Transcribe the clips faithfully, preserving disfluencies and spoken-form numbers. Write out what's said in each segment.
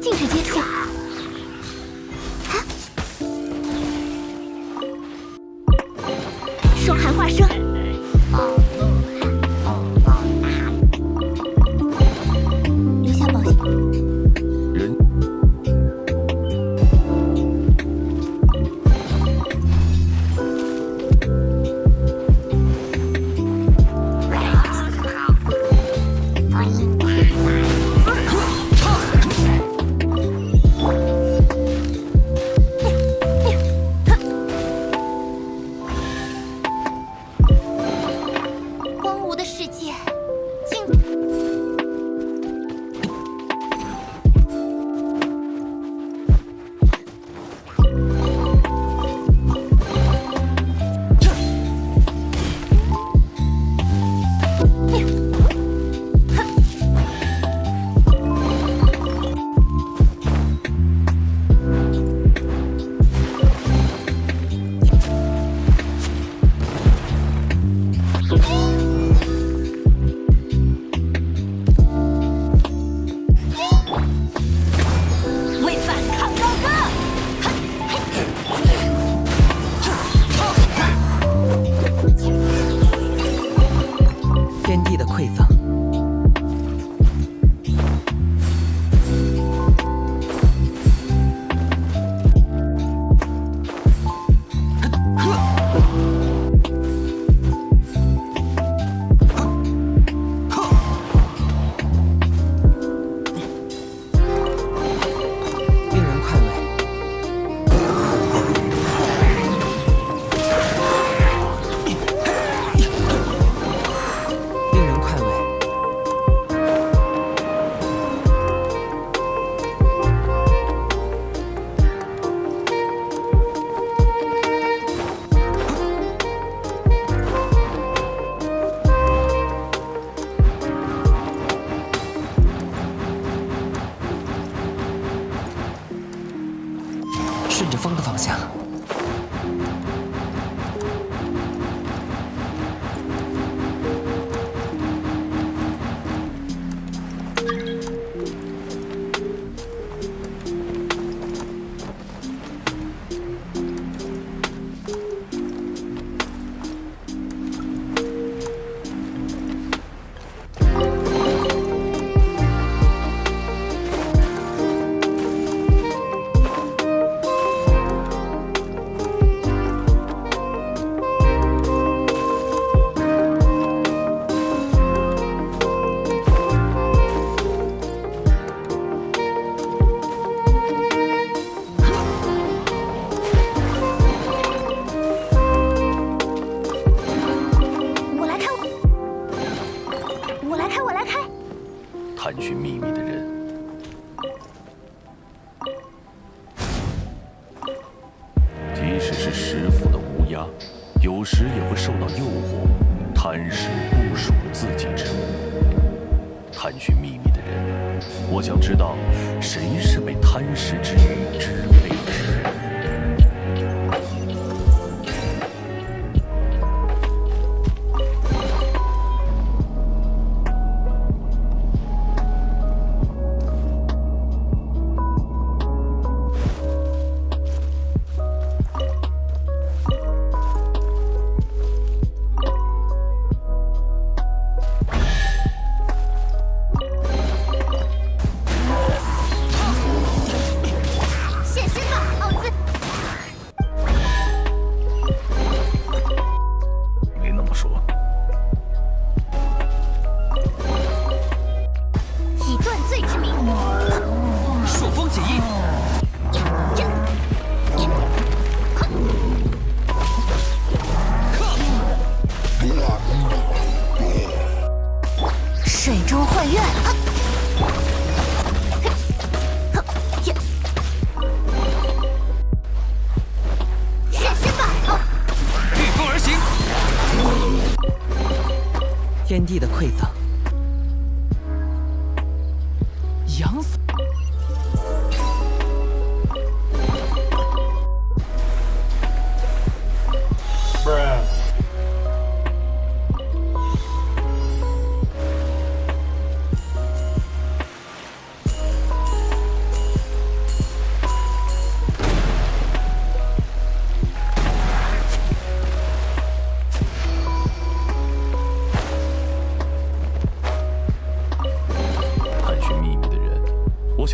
禁止接触。啊！说喊话声。留下宝箱。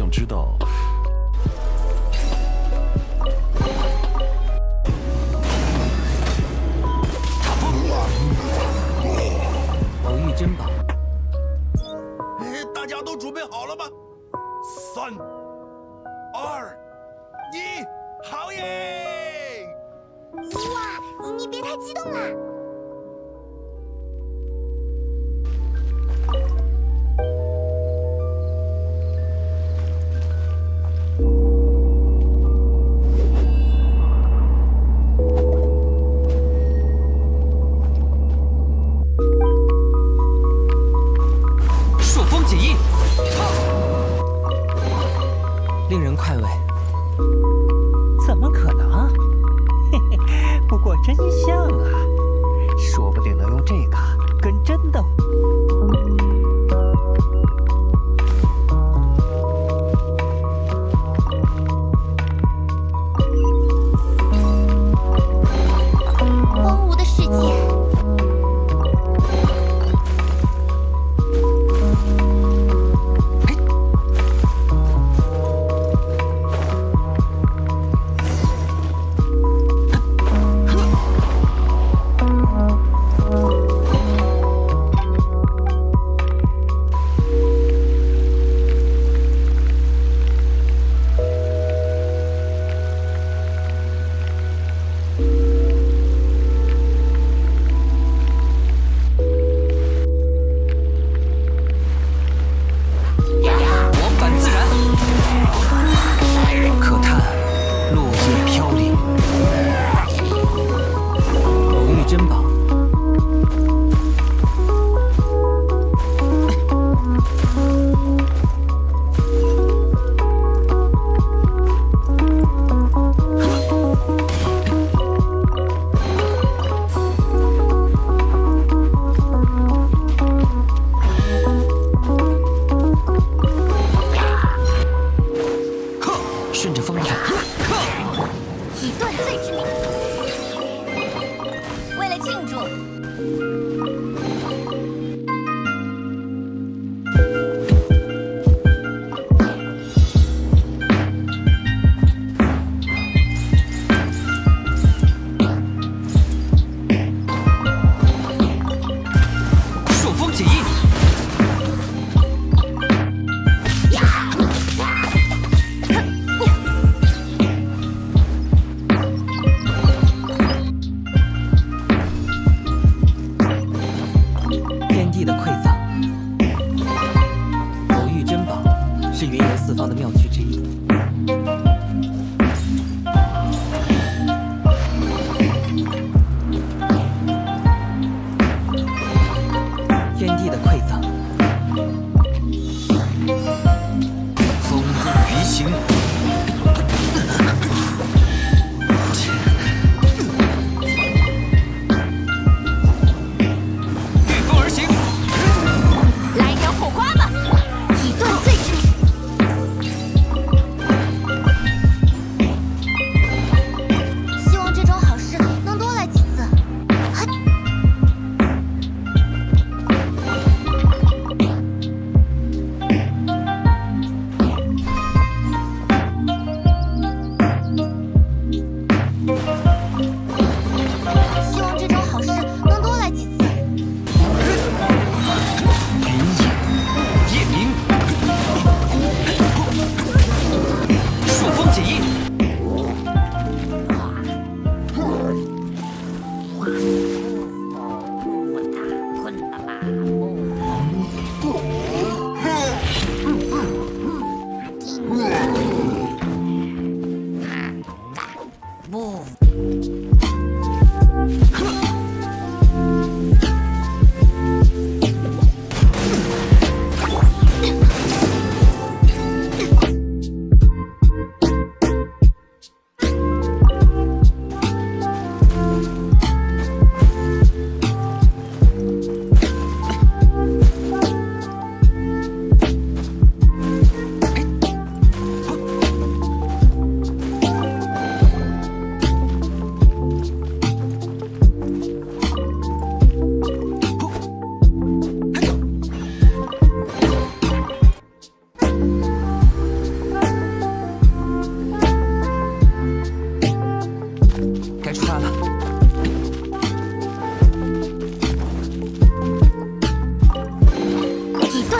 想知道。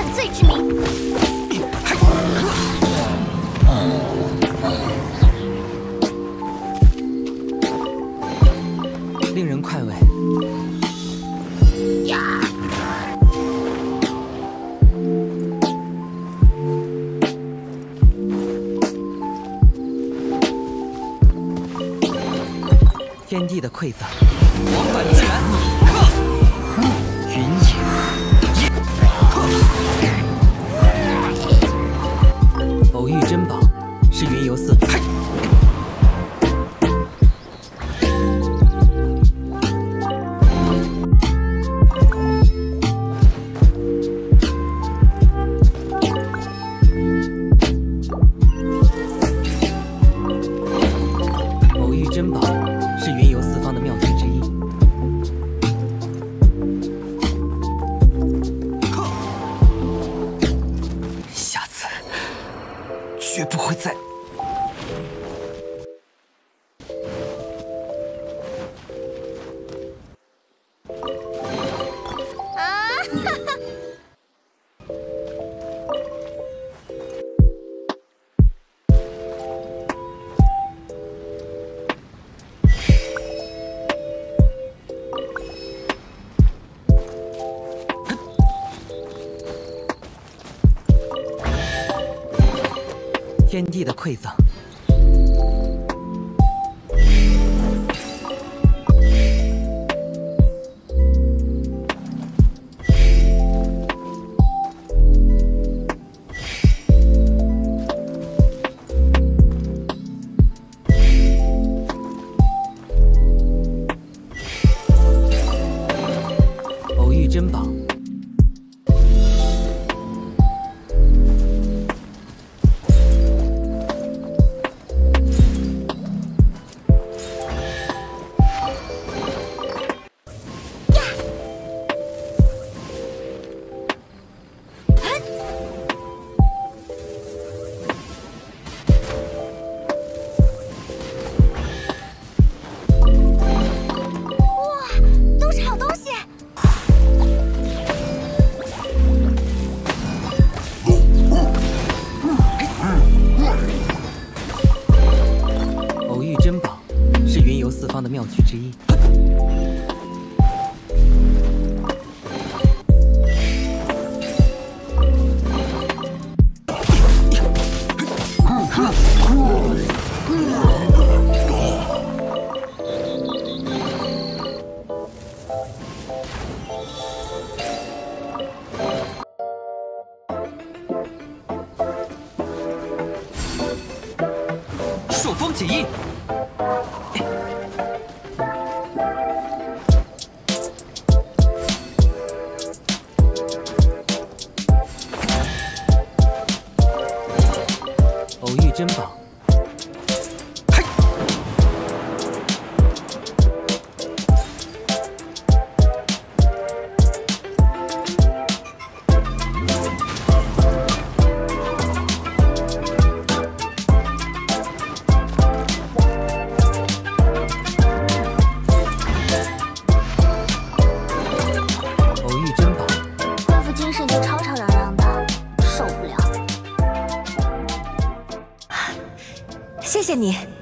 犯罪之名。令人快慰。 天地的馈赠，往返自然。云影，偶遇珍宝是云游四海。偶遇珍宝。 是云游四方的妙境之一。下次绝不会再。啊！哈哈。天地的馈赠，偶遇珍宝。 四方的妙趣之一。朔风起义。 珍宝，嘿！偶遇珍宝，豆腐精神就吵吵嚷嚷的，受不了。 谢谢你。